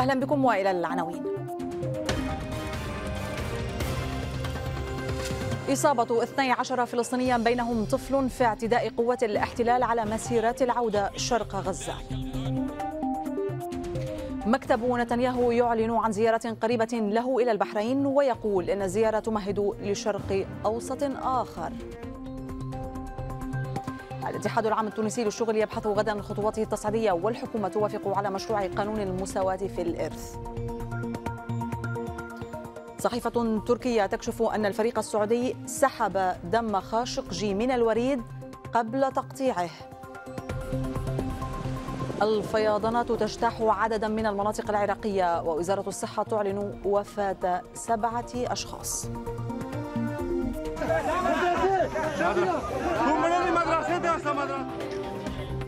أهلا بكم وإلى العناوين. إصابة 12 فلسطينيا بينهم طفل في اعتداء قوات الاحتلال على مسيرات العودة شرق غزة. مكتب نتنياهو يعلن عن زيارة قريبة له إلى البحرين ويقول إن الزيارة تمهد لشرق أوسط آخر. الاتحاد العام التونسي للشغل يبحث غدا خطواته التصعيدية والحكومة توافق على مشروع قانون المساواة في الإرث. صحيفة تركية تكشف أن الفريق السعودي سحب دم خاشقجي من الوريد قبل تقطيعه. الفيضانات تجتاح عددا من المناطق العراقية ووزارة الصحة تعلن وفاة 7 أشخاص.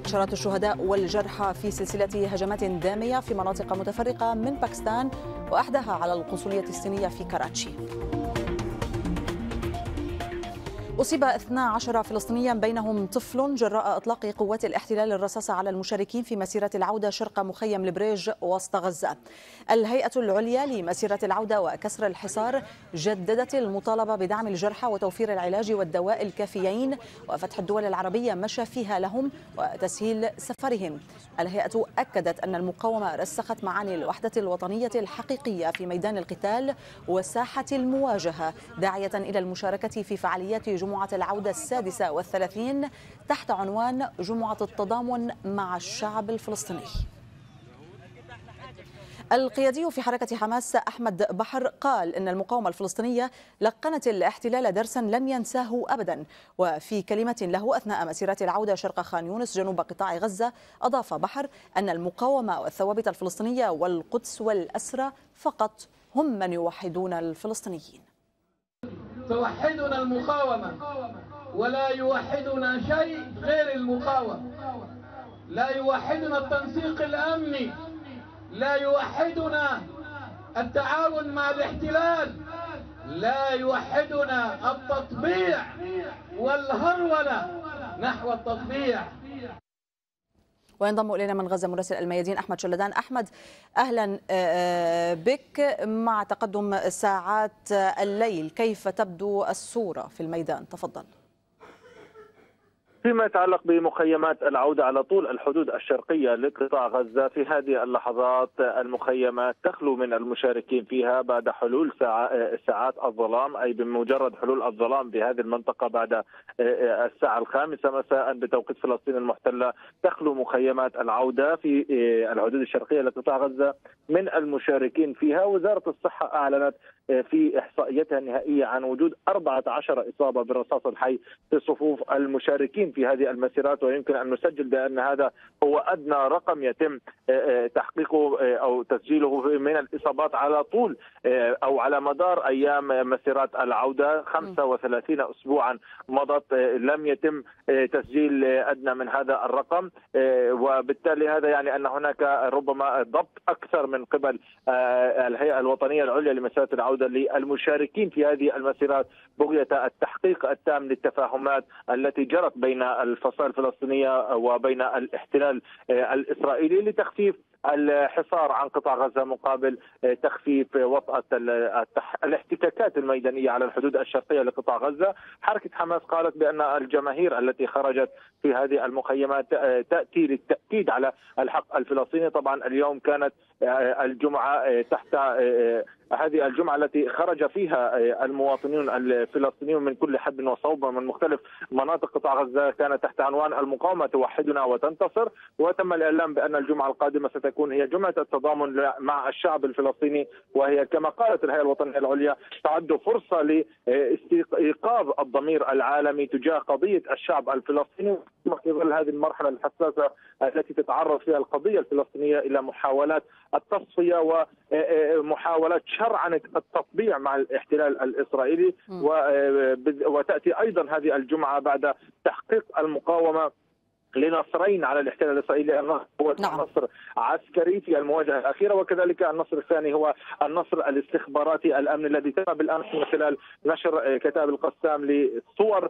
عشرات الشهداء والجرحى في سلسلة هجمات دامية في مناطق متفرقة من باكستان وأحدها على القنصلية الصينية في كراتشي. أصيب 12 فلسطينيا بينهم طفل جراء إطلاق قوات الاحتلال الرصاص على المشاركين في مسيرة العودة شرق مخيم البريج وسط غزة. الهيئة العليا لمسيرة العودة وكسر الحصار جددت المطالبة بدعم الجرحى وتوفير العلاج والدواء الكافيين وفتح الدول العربية مشى فيها لهم وتسهيل سفرهم. الهيئة أكدت أن المقاومة رسخت معاني الوحدة الوطنية الحقيقية في ميدان القتال وساحة المواجهة، داعية إلى المشاركة في فعاليات جمعة العودة 36 تحت عنوان جمعة التضامن مع الشعب الفلسطيني. القيادي في حركة حماس أحمد بحر قال إن المقاومة الفلسطينية لقنت الاحتلال درسا لن ينساه أبدا. وفي كلمة له أثناء مسيرات العودة شرق خان يونس جنوب قطاع غزة، أضاف بحر أن المقاومة والثوابت الفلسطينية والقدس والأسرى فقط هم من يوحدون الفلسطينيين. توحدنا المقاومة ولا يوحدنا شيء غير المقاومة، لا يوحدنا التنسيق الأمني، لا يوحدنا التعاون مع الاحتلال، لا يوحدنا التطبيع والهرولة نحو التطبيع. وينضم إلينا من غزة مراسل الميادين أحمد شلدان. أحمد أهلا بك. مع تقدم ساعات الليل كيف تبدو الصورة في الميدان؟ تفضل. فيما يتعلق بمخيمات العودة على طول الحدود الشرقية لقطاع غزة، في هذه اللحظات المخيمات تخلو من المشاركين فيها بعد حلول ساعات الظلام، أي بمجرد حلول الظلام بهذه المنطقة بعد الساعة 5 مساء بتوقيت فلسطين المحتلة، تخلو مخيمات العودة في الحدود الشرقية لقطاع غزة من المشاركين فيها. وزارة الصحة أعلنت في إحصائيتها النهائية عن وجود 14 إصابة بالرصاص الحي في صفوف المشاركين في هذه المسيرات، ويمكن أن نسجل بأن هذا هو أدنى رقم يتم تحقيقه أو تسجيله من الإصابات على طول أو على مدار أيام مسيرات العودة. 35 أسبوعا مضت لم يتم تسجيل أدنى من هذا الرقم، وبالتالي هذا يعني أن هناك ربما ضبط أكثر من قبل الهيئة الوطنية العليا لمسيرات العودة للمشاركين في هذه المسيرات بغية التحقيق التام للتفاهمات التي جرت بين الفصائل الفلسطينية وبين الاحتلال الإسرائيلي لتخفيف الحصار عن قطاع غزة مقابل تخفيف وطأة الاحتكاكات الميدانية على الحدود الشرقية لقطاع غزة. حركة حماس قالت بأن الجماهير التي خرجت في هذه المخيمات تأتي للتأكيد على الحق الفلسطيني. طبعا اليوم كانت الجمعة تحت هذه الجمعة التي خرج فيها المواطنون الفلسطينيون من كل حد وصوب من مختلف مناطق قطاع غزة كانت تحت عنوان المقاومة توحدنا وتنتصر، وتم الإعلان بأن الجمعة القادمة ستكون هي جمعة التضامن مع الشعب الفلسطيني، وهي كما قالت الهيئة الوطنية العليا تعد فرصة لاستيقاظ الضمير العالمي تجاه قضية الشعب الفلسطيني في ظل هذه المرحلة الحساسة التي تتعرض فيها القضية الفلسطينية إلى محاولات التصفية ومحاولات شرعنة التطبيع مع الاحتلال الإسرائيلي. وتأتي أيضا هذه الجمعة بعد تحقيق المقاومة لنصرين على الاحتلال الإسرائيلي، النصر هو نصر عسكري في المواجهة الأخيرة، وكذلك النصر الثاني هو النصر الاستخباراتي الأمني الذي تم بالأمس من خلال نشر كتاب القسام لصور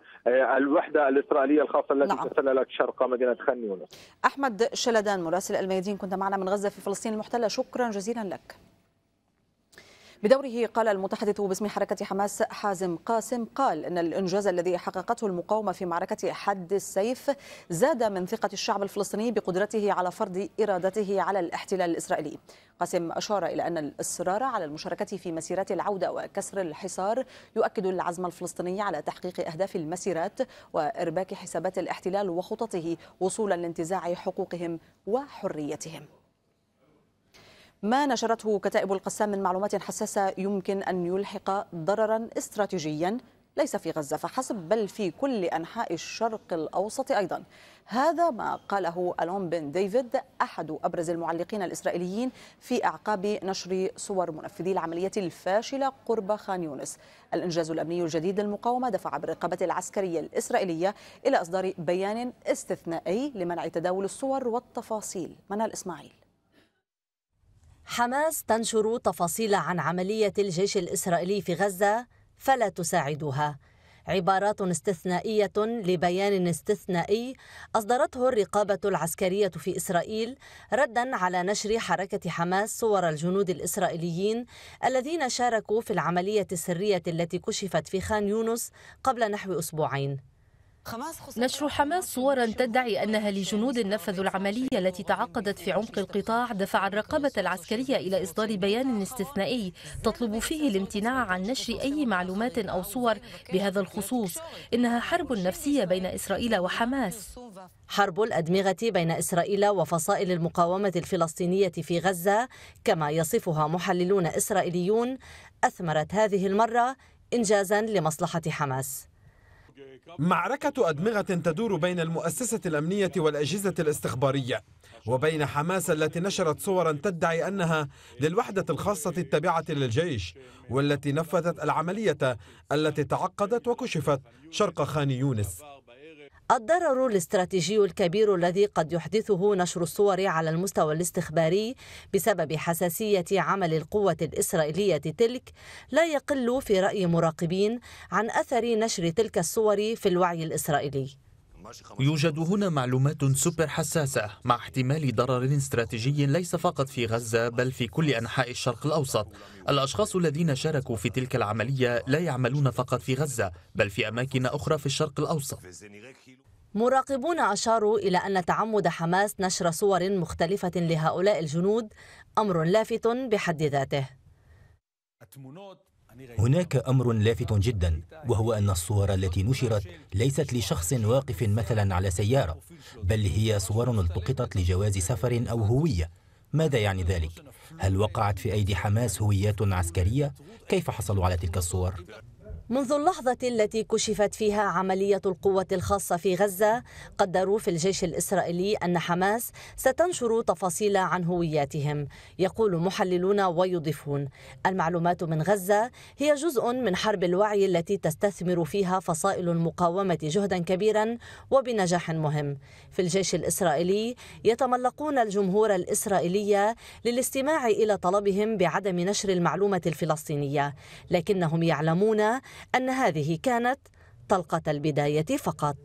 الوحدة الإسرائيلية الخاصة التي تسللت شرق مدينة خان يونس. أحمد شلدان مراسل الميادين كنت معنا من غزة في فلسطين المحتلة، شكرا جزيلا لك. بدوره قال المتحدث باسم حركة حماس حازم قاسم قال إن الإنجاز الذي حققته المقاومة في معركة حد السيف زاد من ثقة الشعب الفلسطيني بقدرته على فرض إرادته على الاحتلال الإسرائيلي. قاسم أشار إلى أن الإصرار على المشاركة في مسيرات العودة وكسر الحصار يؤكد العزم الفلسطيني على تحقيق أهداف المسيرات وإرباك حسابات الاحتلال وخططه وصولا لانتزاع حقوقهم وحريتهم. ما نشرته كتائب القسام من معلومات حساسة يمكن أن يلحق ضررا استراتيجيا ليس في غزة فحسب بل في كل أنحاء الشرق الأوسط أيضا. هذا ما قاله ألون بن ديفيد أحد أبرز المعلقين الإسرائيليين في أعقاب نشر صور منفذي العملية الفاشلة قرب خان يونس. الإنجاز الأمني الجديد للمقاومة دفع بالرقابة العسكرية الإسرائيلية إلى إصدار بيان استثنائي لمنع تداول الصور والتفاصيل. منال إسماعيل. حماس تنشر تفاصيل عن عملية الجيش الإسرائيلي في غزة فلا تساعدها. عبارات استثنائية لبيان استثنائي أصدرته الرقابة العسكرية في إسرائيل رداً على نشر حركة حماس صور الجنود الإسرائيليين الذين شاركوا في العملية السرية التي كشفت في خان يونس قبل نحو أسبوعين. نشر حماس صورا تدعي أنها لجنود نفذوا العملية التي تعقدت في عمق القطاع دفع الرقابة العسكرية إلى إصدار بيان استثنائي تطلب فيه الامتناع عن نشر أي معلومات أو صور بهذا الخصوص. إنها حرب نفسية بين إسرائيل وحماس. حرب الأدمغة بين إسرائيل وفصائل المقاومة الفلسطينية في غزة كما يصفها محللون إسرائيليون أثمرت هذه المرة إنجازا لمصلحة حماس. معركة أدمغة تدور بين المؤسسة الأمنية والأجهزة الاستخبارية وبين حماس التي نشرت صورا تدعي أنها للوحدة الخاصة التابعة للجيش والتي نفذت العملية التي تعقدت وكشفت شرق خان يونس. الضرر الاستراتيجي الكبير الذي قد يحدثه نشر الصور على المستوى الاستخباري بسبب حساسية عمل القوة الإسرائيلية تلك لا يقل في رأي مراقبين عن أثر نشر تلك الصور في الوعي الإسرائيلي. يوجد هنا معلومات سوبر حساسة مع احتمال ضرر استراتيجي ليس فقط في غزة بل في كل أنحاء الشرق الأوسط. الأشخاص الذين شاركوا في تلك العملية لا يعملون فقط في غزة بل في أماكن أخرى في الشرق الأوسط. مراقبون أشاروا إلى أن تعمد حماس نشر صور مختلفة لهؤلاء الجنود أمر لافت بحد ذاته. هناك أمر لافت جدا وهو أن الصور التي نشرت ليست لشخص واقف مثلا على سيارة بل هي صور التقطت لجواز سفر أو هوية. ماذا يعني ذلك؟ هل وقعت في أيدي حماس هويات عسكرية؟ كيف حصلوا على تلك الصور؟ منذ اللحظة التي كشفت فيها عملية القوة الخاصة في غزة قدروا في الجيش الإسرائيلي أن حماس ستنشر تفاصيل عن هوياتهم. يقول محللون ويضيفون المعلومات من غزة هي جزء من حرب الوعي التي تستثمر فيها فصائل المقاومة جهدا كبيرا وبنجاح مهم. في الجيش الإسرائيلي يتملقون الجمهور الإسرائيلي للاستماع إلى طلبهم بعدم نشر المعلومة الفلسطينية لكنهم يعلمون أن هذه كانت طلقة البداية فقط.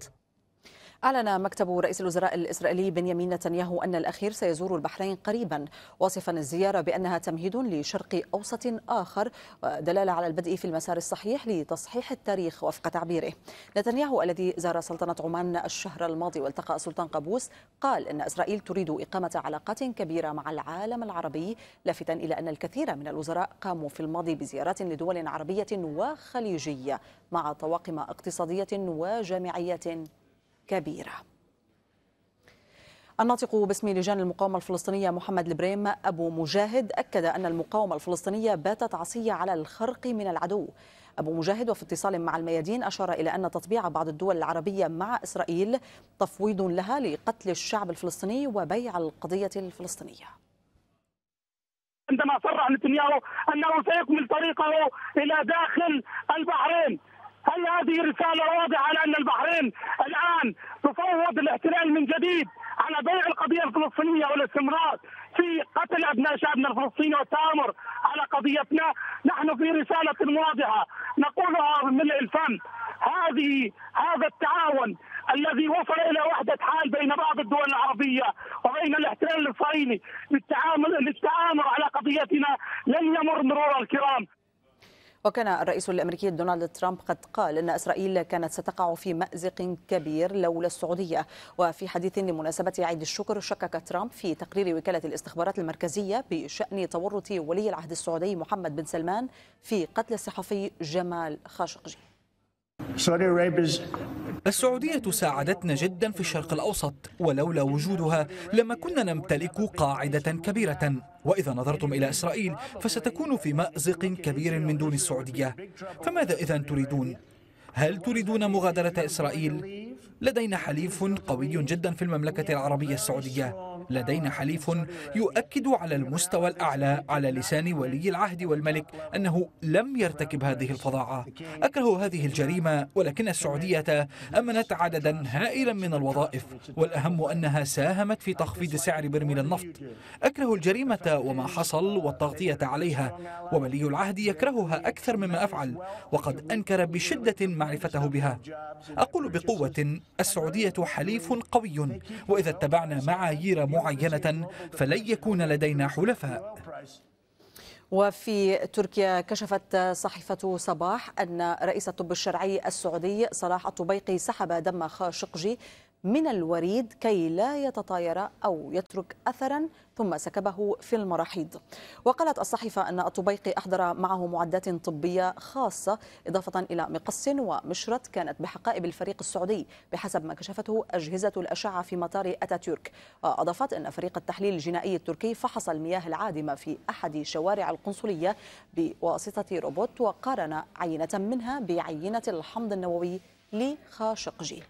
أعلن مكتب رئيس الوزراء الإسرائيلي بنيامين نتنياهو أن الأخير سيزور البحرين قريبا وصفا الزيارة بأنها تمهيد لشرق أوسط آخر ودلالة على البدء في المسار الصحيح لتصحيح التاريخ وفق تعبيره. نتنياهو الذي زار سلطنة عمان الشهر الماضي والتقى السلطان قابوس قال إن إسرائيل تريد إقامة علاقات كبيرة مع العالم العربي لافتا إلى أن الكثير من الوزراء قاموا في الماضي بزيارات لدول عربية وخليجية مع طواقم اقتصادية وجامعية كبيرة. الناطق باسم لجان المقاومة الفلسطينية محمد البريم أبو مجاهد أكد أن المقاومة الفلسطينية باتت عصية على الخرق من العدو. أبو مجاهد وفي اتصال مع الميادين أشار إلى أن تطبيع بعض الدول العربية مع إسرائيل تفويض لها لقتل الشعب الفلسطيني وبيع القضية الفلسطينية. عندما صرح نتنياهو أنه سيكمل طريقه إلى داخل البحرين هل هذه رسالة واضحة على أن البحرين الآن تفوض الاحتلال من جديد على بيع القضية الفلسطينية والاستمرار في قتل أبناء شعبنا الفلسطيني والتآمر على قضيتنا. نحن في رسالة واضحة نقولها من الفم، هذا التعاون الذي وصل إلى وحدة حال بين بعض الدول العربية وبين الاحتلال الإسرائيلي للتآمر على قضيتنا لن يمر مرور الكرام. وكان الرئيس الأمريكي دونالد ترامب قد قال أن إسرائيل كانت ستقع في مأزق كبير لولا السعودية. وفي حديث لمناسبة عيد الشكر شكك ترامب في تقرير وكالة الاستخبارات المركزية بشأن تورط ولي العهد السعودي محمد بن سلمان في قتل الصحفي جمال خاشقجي. السعودية ساعدتنا جدا في الشرق الأوسط، ولولا وجودها لما كنا نمتلك قاعدة كبيرة، وإذا نظرتم إلى إسرائيل فستكون في مأزق كبير من دون السعودية. فماذا إذن تريدون؟ هل تريدون مغادرة إسرائيل؟ لدينا حليف قوي جدا في المملكة العربية السعودية، لدينا حليف يؤكد على المستوى الأعلى على لسان ولي العهد والملك أنه لم يرتكب هذه الفظاعة. أكره هذه الجريمة، ولكن السعودية أمنت عددا هائلا من الوظائف، والأهم أنها ساهمت في تخفيض سعر برميل النفط. أكره الجريمة وما حصل والتغطية عليها، وولي العهد يكرهها أكثر مما أفعل، وقد أنكر بشدة معرفته بها. أقول بقوة السعودية حليف قوي، وإذا اتبعنا معايير معينة فلن يكون لدينا حلفاء. وفي تركيا كشفت صحيفة صباح أن رئيس الطب الشرعي السعودي صلاح طبيق سحب دم خاشقجي من الوريد كي لا يتطاير أو يترك أثرا، ثم سكبه في المراحيض. وقالت الصحيفة أن الطبيقي أحضر معه معدات طبية خاصة إضافة إلى مقص ومشرط كانت بحقائب الفريق السعودي بحسب ما كشفته أجهزة الأشعة في مطار أتاتورك. أضافت أن فريق التحليل الجنائي التركي فحص المياه العادمة في أحد شوارع القنصلية بواسطة روبوت وقارن عينة منها بعينة الحمض النووي لخاشقجي.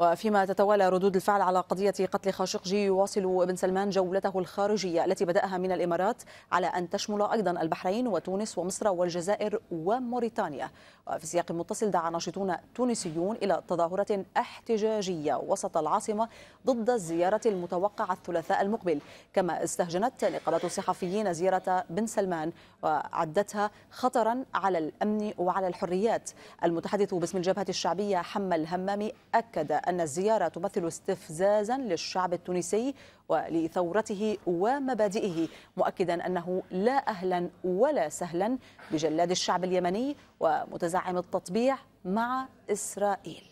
وفيما تتوالى ردود الفعل على قضية قتل خاشقجي، يواصل بن سلمان جولته الخارجية التي بدأها من الإمارات على أن تشمل أيضا البحرين وتونس ومصر والجزائر وموريتانيا. وفي سياق متصل دعا ناشطون تونسيون إلى تظاهرة احتجاجية وسط العاصمة ضد الزيارة المتوقعة الثلاثاء المقبل. كما استهجنت نقابة الصحفيين زيارة بن سلمان وعدتها خطرا على الأمن وعلى الحريات. المتحدث باسم الجبهة الشعبية حمى الهمامي أكد أن الزيارة تمثل استفزازا للشعب التونسي ولثورته ومبادئه، مؤكدا أنه لا أهلا ولا سهلا بجلاد الشعب اليمني ومتزعم التطبيع مع إسرائيل.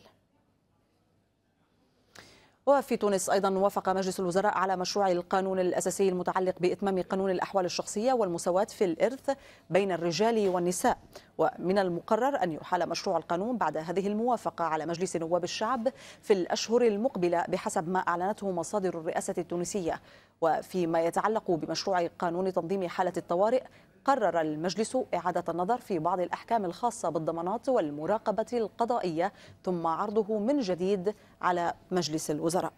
وفي تونس أيضا وافق مجلس الوزراء على مشروع القانون الأساسي المتعلق بإتمام قانون الأحوال الشخصية والمساواة في الإرث بين الرجال والنساء. ومن المقرر أن يحال مشروع القانون بعد هذه الموافقة على مجلس نواب الشعب في الأشهر المقبلة بحسب ما أعلنته مصادر الرئاسة التونسية. وفيما يتعلق بمشروع قانون تنظيم حالة الطوارئ، قرر المجلس إعادة النظر في بعض الأحكام الخاصة بالضمانات والمراقبة القضائية، ثم عرضه من جديد على مجلس الوزراء.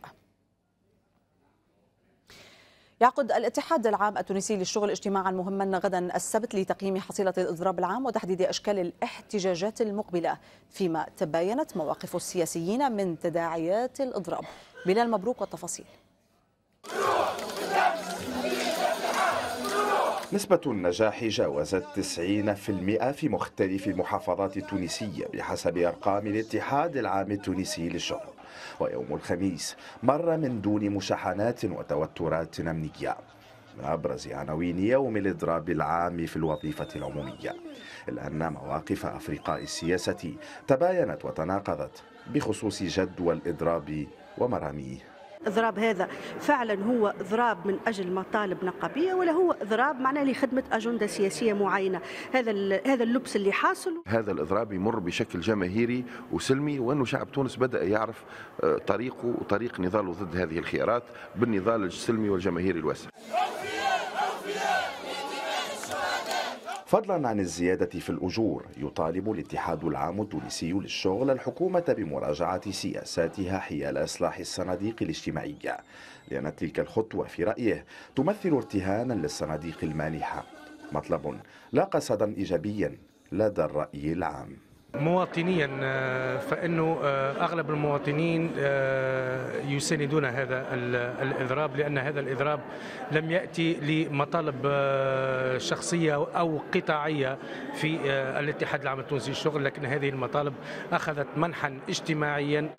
يعقد الاتحاد العام التونسي للشغل اجتماعا مهما غدا السبت لتقييم حصيلة الإضراب العام وتحديد أشكال الاحتجاجات المقبلة، فيما تباينت مواقف السياسيين من تداعيات الإضراب. بلال مبروك والتفاصيل. نسبة النجاح جاوزت 90% في مختلف المحافظات التونسية بحسب أرقام الاتحاد العام التونسي للشغل. ويوم الخميس مر من دون مشاحنات وتوترات أمنية. من أبرز عناوين يوم الإضراب العام في الوظيفة العمومية، إلا أن مواقف أفرقاء السياسة تباينت وتناقضت بخصوص جدوى الإضراب ومراميه. إضراب هذا فعلا هو إضراب من أجل مطالب نقابية، ولا هو إضراب معناه لخدمة أجندة سياسية معينة؟ هذا اللبس اللي حاصل. هذا الإضراب يمر بشكل جماهيري وسلمي، وأنه شعب تونس بدأ يعرف طريقه وطريق نضاله ضد هذه الخيارات بالنضال السلمي والجماهيري الواسع. فضلا عن الزيادة في الأجور، يطالب الاتحاد العام التونسي للشغل الحكومة بمراجعة سياساتها حيال إصلاح الصناديق الاجتماعية، لأن تلك الخطوة في رأيه تمثل ارتهانا للصناديق المانحة، مطلب لا قصدا إيجابيا لدى الرأي العام. مواطنيا فإنه أغلب المواطنين يساندون هذا الإضراب، لأن هذا الإضراب لم يأتي لمطالب شخصية أو قطاعية في الاتحاد العام التونسي للشغل، لكن هذه المطالب أخذت منحا اجتماعيا.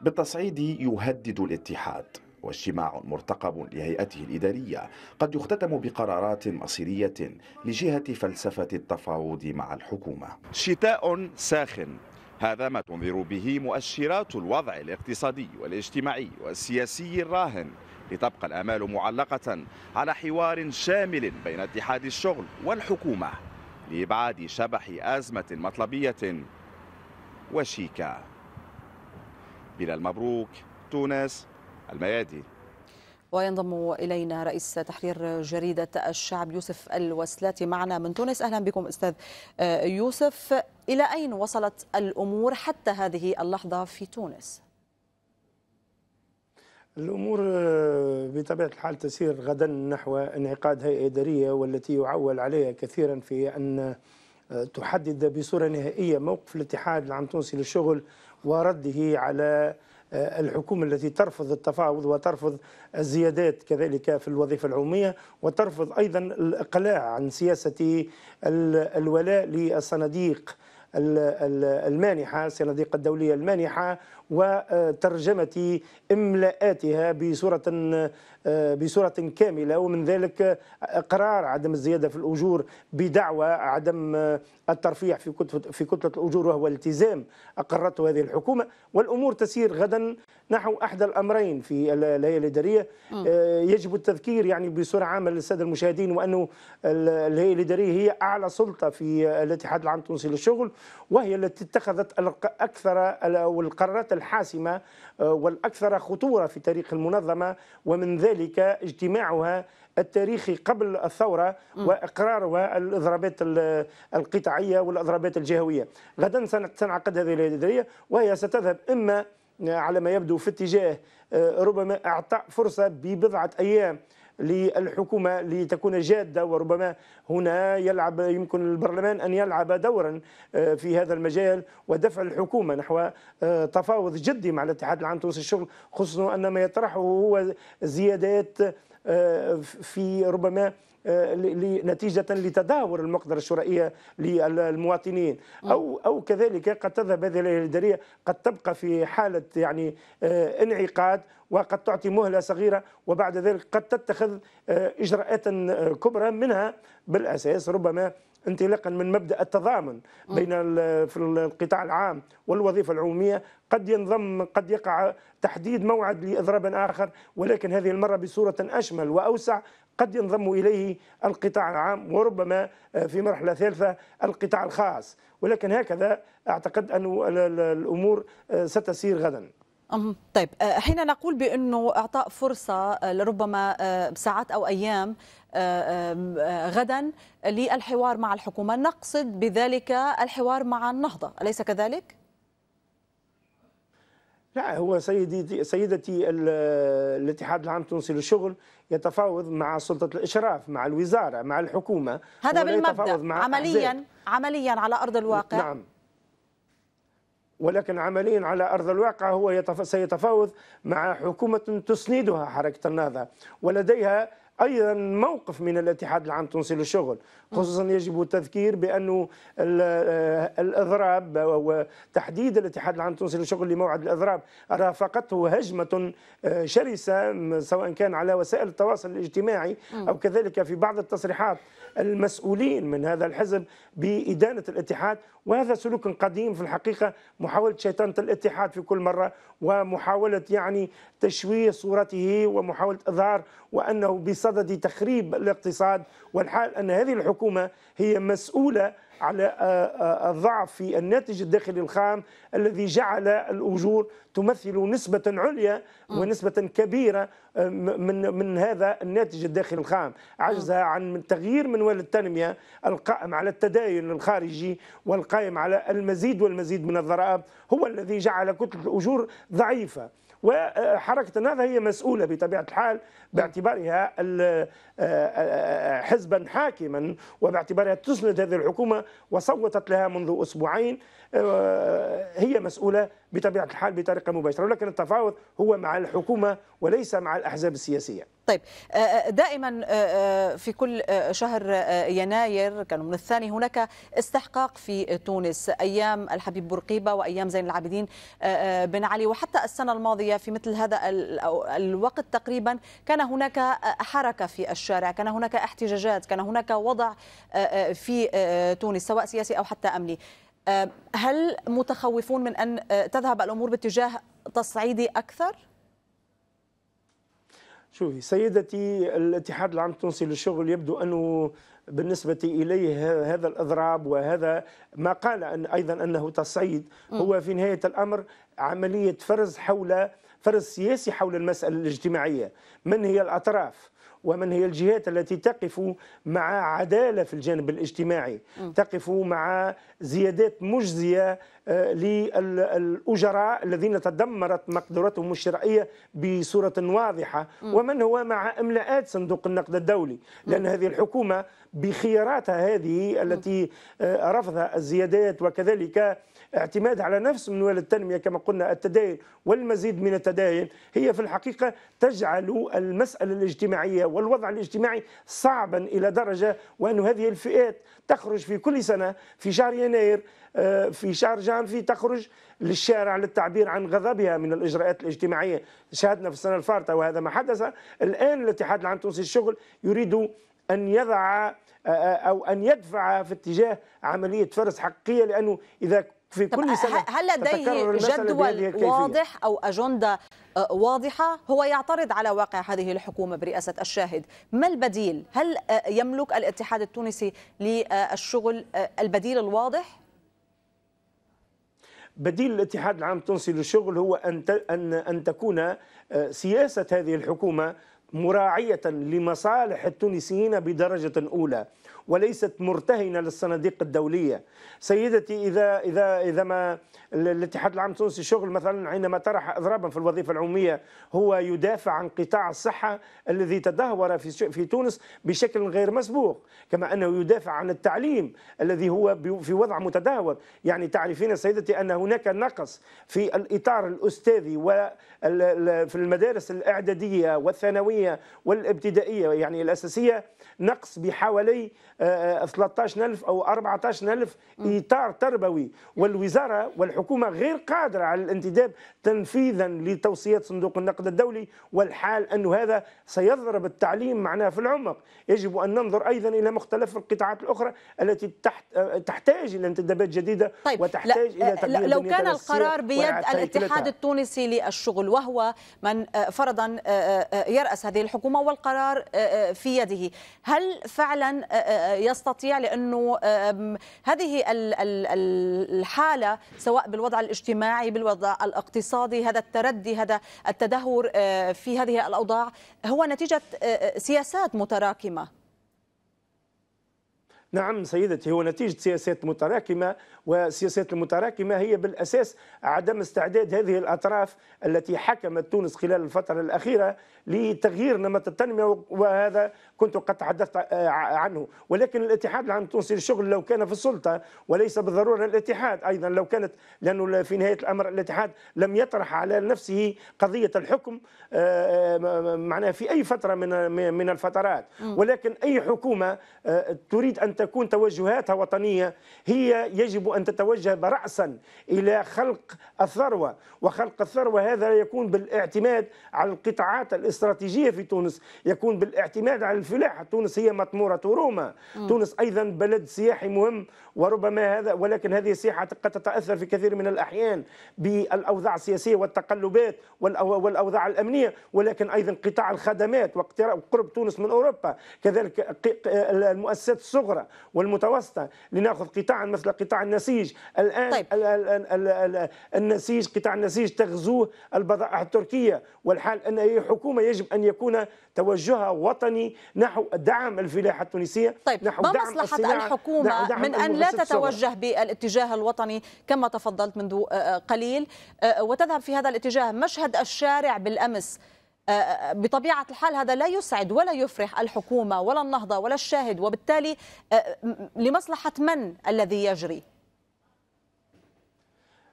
بالتصعيد يهدد الاتحاد، واجتماع مرتقب لهيئته الإدارية قد يختتم بقرارات مصيرية لجهة فلسفة التفاوض مع الحكومة. شتاء ساخن، هذا ما تنذر به مؤشرات الوضع الاقتصادي والاجتماعي والسياسي الراهن، لتبقى الآمال معلقة على حوار شامل بين اتحاد الشغل والحكومة لإبعاد شبح أزمة مطلبية وشيكة. بلال مبروك، تونس، الميادي. وينضم إلينا رئيس تحرير جريدة الشعب يوسف الوسلاتي معنا من تونس. أهلا بكم أستاذ يوسف، إلى أين وصلت الأمور حتى هذه اللحظة في تونس؟ الأمور بطبيعة الحال تسير غدا نحو انعقاد هيئة إدارية، والتي يعول عليها كثيرا في أن تحدد بصورة نهائية موقف الاتحاد العام التونسي للشغل ورده على الحكومة التي ترفض التفاوض وترفض الزيادات كذلك في الوظيفة العمومية، وترفض أيضا الإقلاع عن سياسة الولاء للصناديق المانحة، الصناديق الدولية المانحة، وترجمة إملاءاتها بصورة كاملة، ومن ذلك إقرار عدم الزيادة في الأجور بدعوى عدم الترفيع في كتلة الأجور، وهو التزام أقرته هذه الحكومة. والأمور تسير غدا نحو أحد الأمرين في الهيئة الإدارية. يجب التذكير يعني بصورة عامة للسادة المشاهدين، وأنه الهيئة الإدارية هي أعلى سلطة في الاتحاد العام التونسي للشغل، وهي التي اتخذت أكثر القرارات الحاسمة والأكثر خطورة في تاريخ المنظمة، ومن ذلك اجتماعها التاريخي قبل الثورة وإقرارها الإضرابات القطاعية والإضرابات الجهوية. غدا سنعقد هذه الهيئة الإدارية، وهي ستذهب إما على ما يبدو في اتجاه ربما إعطاء فرصة ببضعة أيام للحكومة لتكون جادة، وربما هنا يمكن البرلمان أن يلعب دورا في هذا المجال ودفع الحكومة نحو تفاوض جدي مع الاتحاد العام التونسي للشغل، خصوصا أن ما يطرحه هو زيادات في ربما نتيجة لتدهور المقدرة الشرائية للمواطنين، أو كذلك قد تذهب هذه الهيئة الإدارية، قد تبقى في حالة يعني انعقاد، وقد تعطي مهلة صغيرة، وبعد ذلك قد تتخذ إجراءات كبرى، منها بالأساس ربما انطلاقا من مبدأ التضامن بين في القطاع العام والوظيفة العمومية، قد يقع تحديد موعد لإضراب آخر، ولكن هذه المرة بصورة أشمل وأوسع قد ينضم إليه القطاع العام، وربما في مرحلة ثالثة القطاع الخاص. ولكن هكذا أعتقد أن الأمور ستسير غدا. طيب، حين نقول بأنه إعطاء فرصة لربما ساعات أو أيام غدا للحوار مع الحكومة، نقصد بذلك الحوار مع النهضة، أليس كذلك؟ لا، هو سيدتي الاتحاد العام التونسي للشغل يتفاوض مع سلطة الإشراف، مع الوزارة، مع الحكومة، هذا بالمبدأ عمليا على أرض الواقع. نعم، ولكن عمليا على أرض الواقع هو سيتفاوض مع حكومة تسندها حركة النهضة، ولديها أيضا موقف من الاتحاد العام التونسي للشغل، خصوصا يجب التذكير بأنه الإضراب وتحديد الاتحاد العام التونسي للشغل لموعد الإضراب رافقته هجمة شرسة، سواء كان على وسائل التواصل الاجتماعي أو كذلك في بعض التصريحات المسؤولين من هذا الحزب بإدانة الاتحاد، وهذا سلوك قديم في الحقيقة، محاولة شيطنة الاتحاد في كل مرة، ومحاولة يعني تشويه صورته، ومحاولة إظهار وأنه بصدد تخريب الاقتصاد، والحال أن هذه الحكومة هي مسؤولة على الضعف في الناتج الداخلي الخام الذي جعل الأجور تمثل نسبة عليا ونسبة كبيرة من هذا الناتج الداخلي الخام، عجزها عن تغيير منوال التنمية القائم على التداين الخارجي والقائم على المزيد والمزيد من الضرائب، هو الذي جعل كتلة الأجور ضعيفة. وحركة النهضة هي مسؤولة بطبيعة الحال باعتبارها حزبا حاكما وباعتبارها تسند هذه الحكومة وصوتت لها منذ أسبوعين، هي مسؤولة بطبيعة الحال بطريقة مباشرة، ولكن التفاوض هو مع الحكومة وليس مع الأحزاب السياسية. طيب دائما في كل شهر يناير كانوا من الثاني هناك استحقاق في تونس، أيام الحبيب بورقيبة وأيام زين العابدين بن علي، وحتى السنة الماضية في مثل هذا الوقت تقريبا كان هناك حركة في الشارع، كان هناك احتجاجات، كان هناك وضع في تونس سواء سياسي أو حتى أمني. هل متخوفون من أن تذهب الأمور باتجاه تصعيدي أكثر؟ شوفي سيدتي، الاتحاد العام التونسي للشغل يبدو أنه بالنسبة إليه هذا الإضراب وهذا ما قال أن أيضا أنه تصعيد هو في نهاية الأمر عملية فرز سياسي حول المسألة الاجتماعية. من هي الأطراف؟ ومن هي الجهات التي تقف مع عدالة في الجانب الاجتماعي، تقف مع زيادات مجزية للأجراء الذين تدمرت مقدرتهم الشرائية بصورة واضحة، ومن هو مع إملاءات صندوق النقد الدولي، لأن هذه الحكومة بخياراتها هذه التي رفضها الزيادات وكذلك اعتماد على نفس منوال التنمية كما قلنا التداين والمزيد من التداين، هي في الحقيقة تجعل المسألة الاجتماعية والوضع الاجتماعي صعبا إلى درجة وأن هذه الفئات تخرج في كل سنة في شهر يناير في شهر جانفي تخرج للشارع للتعبير عن غضبها من الإجراءات الاجتماعية. شاهدنا في السنة الفارطة وهذا ما حدث. الآن الاتحاد العام التونسي للشغل يريد أن يضع أو أن يدفع في اتجاه عملية فرز حقيقية، لأنه إذا في كل سنة هل لديه جدول واضح أو أجندة واضحة؟ هو يعترض على واقع هذه الحكومة برئاسة الشاهد، ما البديل؟ هل يملك الاتحاد التونسي للشغل البديل الواضح؟ بديل الاتحاد العام التونسي للشغل هو أن تكون سياسة هذه الحكومة مراعية لمصالح التونسيين بدرجة أولى وليست مرتهنة للصناديق الدولية. سيدتي إذا ما الاتحاد العام التونسي للشغل مثلا عندما طرح إضرابا في الوظيفة العمومية هو يدافع عن قطاع الصحة الذي تدهور في تونس بشكل غير مسبوق، كما أنه يدافع عن التعليم الذي هو في وضع متدهور. يعني تعرفين سيدتي أن هناك نقص في الإطار الأستاذي وفي المدارس الإعدادية والثانوية والابتدائية يعني الأساسية، نقص بحوالي 13000 أو 14000 إطار تربوي، والوزارة والحكومة غير قادرة على الانتداب تنفيذا لتوصيات صندوق النقد الدولي، والحال أن هذا سيضرب التعليم معناه في العمق. يجب أن ننظر أيضا إلى مختلف القطاعات الأخرى التي تحتاج إلى انتدابات جديده. طيب وتحتاج إلى تغيير. لو كان القرار بيد الاتحاد التونسي للشغل وهو من فرضا يرأس هذه الحكومة والقرار في يده، هل فعلا يستطيع؟ لأنه هذه الحالة سواء بالوضع الاجتماعي بالوضع الاقتصادي، هذا التردي هذا التدهور في هذه الأوضاع هو نتيجة سياسات متراكمة. نعم سيدتي، هو نتيجة سياسات متراكمة، والسياسات المتراكمة هي بالأساس عدم استعداد هذه الأطراف التي حكمت تونس خلال الفترة الأخيرة لتغيير نمط التنمية، وهذا كنت قد تحدثت عنه. ولكن الاتحاد العام التونسي للشغل لو كان في السلطة وليس بالضرورة الاتحاد أيضا لو كانت، لأنه في نهاية الأمر الاتحاد لم يطرح على نفسه قضية الحكم معناه في أي فترة من الفترات، ولكن أي حكومة تريد أن تكون توجهاتها وطنية هي يجب أن تتوجه رأسا إلى خلق الثروة، وخلق الثروة هذا يكون بالاعتماد على القطاعات الاستراتيجية في تونس، يكون بالاعتماد على الفلاحة. تونس هي مطمورة روما، تونس أيضا بلد سياحي مهم، وربما هذا ولكن هذه السياحة قد تتأثر في كثير من الأحيان بالأوضاع السياسية والتقلبات والأوضاع الأمنية، ولكن أيضا قطاع الخدمات وقرب تونس من أوروبا، كذلك المؤسسات الصغرى والمتوسطة، لنأخذ قطاعا مثل قطاع النسيج الآن. طيب. النسيج، قطاع النسيج تغزوه البضائع التركية، والحال أن أي حكومة يجب أن يكون توجهها وطني نحو دعم الفلاحة التونسية. طيب. نحو ما دعم مصلحة الحكومة من أن لا تتوجه بالاتجاه الوطني كما تفضلت منذ قليل وتذهب في هذا الاتجاه؟ مشهد الشارع بالأمس بطبيعة الحال هذا لا يسعد ولا يفرح الحكومة ولا النهضة ولا الشاهد، وبالتالي لمصلحة من الذي يجري؟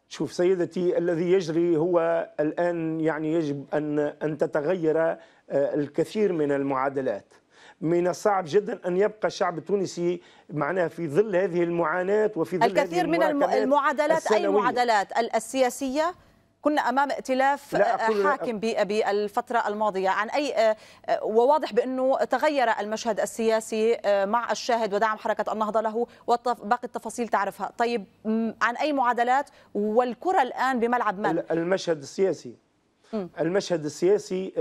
شوف سيدتي، الذي يجري هو الآن يعني يجب أن تتغير الكثير من المعادلات. من الصعب جدا أن يبقى الشعب التونسي معناه في ظل هذه المعاناة وفي ظل الكثير من المعادلات. أي معادلات؟ السياسية. كنا أمام ائتلاف حاكم بالفترة الماضية عن أي، وواضح بأنه تغير المشهد السياسي مع الشاهد ودعم حركة النهضة له، وباقي التفاصيل تعرفها. طيب عن أي معادلات والكرة الآن بملعب من؟ المشهد السياسي، المشهد السياسي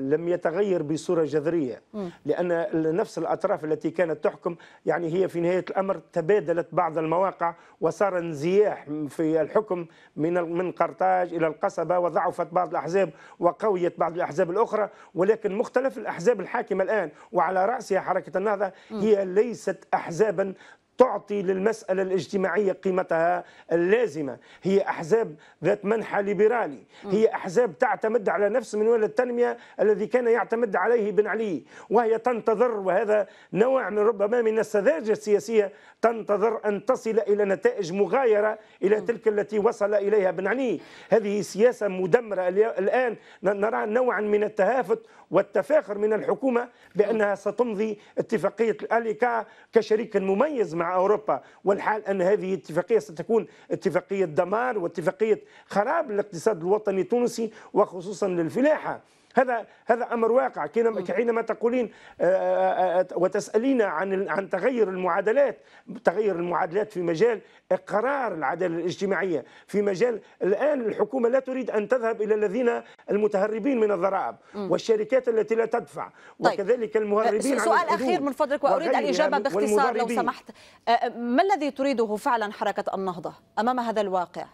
لم يتغير بصورة جذرية، لأن نفس الأطراف التي كانت تحكم يعني هي في نهاية الأمر تبادلت بعض المواقع، وصار انزياح في الحكم من قرطاج إلى القصبة، وضعفت بعض الأحزاب وقويت بعض الأحزاب الأخرى. ولكن مختلف الأحزاب الحاكمة الآن وعلى رأسها حركة النهضة هي ليست أحزابا تعطي للمسألة الاجتماعية قيمتها اللازمة، هي أحزاب ذات منحى ليبرالي، هي أحزاب تعتمد على نفس منوال التنمية الذي كان يعتمد عليه بن علي، وهي تنتظر، وهذا نوع من ربما من السذاجة السياسية، تنتظر أن تصل إلى نتائج مغايرة إلى تلك التي وصل إليها بن علي. هذه سياسة مدمرة. الآن نرى نوعا من التهافت والتفاخر من الحكومة بأنها ستمضي اتفاقية الأليكا كشريك مميز مع أوروبا، والحال أن هذه الاتفاقية ستكون اتفاقية دمار واتفاقية خراب للاقتصاد الوطني التونسي وخصوصا للفلاحة. هذا أمر واقع. حينما تقولين وتسألين عن تغير المعادلات، تغير المعادلات في مجال إقرار العدالة الاجتماعية، في مجال الآن الحكومة لا تريد أن تذهب إلى الذين المتهربين من الضرائب والشركات التي لا تدفع. طيب. وكذلك المهربين. سؤال أخير من فضلك وأريد الإجابة باختصار لو سمحت. ما الذي تريده فعلا حركة النهضة أمام هذا الواقع؟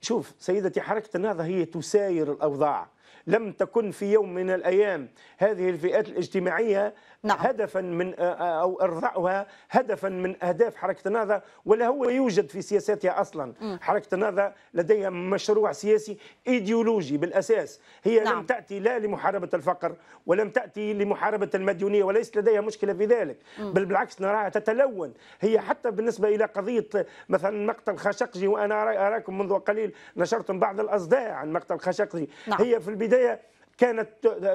شوف سيدتي، حركة النهضة هي تساير الأوضاع. لم تكن في يوم من الأيام هذه الفئات الاجتماعية هدفا من أو إرضاؤها هدفا من أهداف حركة النهضة، ولا هو يوجد في سياساتها أصلا. حركة النهضة لديها مشروع سياسي إيديولوجي بالأساس. هي لم تأتي لا لمحاربة الفقر ولم تأتي لمحاربة المديونية، وليس لديها مشكلة في ذلك، بل بالعكس نراها تتلون. هي حتى بالنسبة إلى قضية مثلا مقتل خاشقجي، وأنا أراكم منذ قليل نشرتم بعض الأصداء عن مقتل خاشقجي. هي في البداية كانت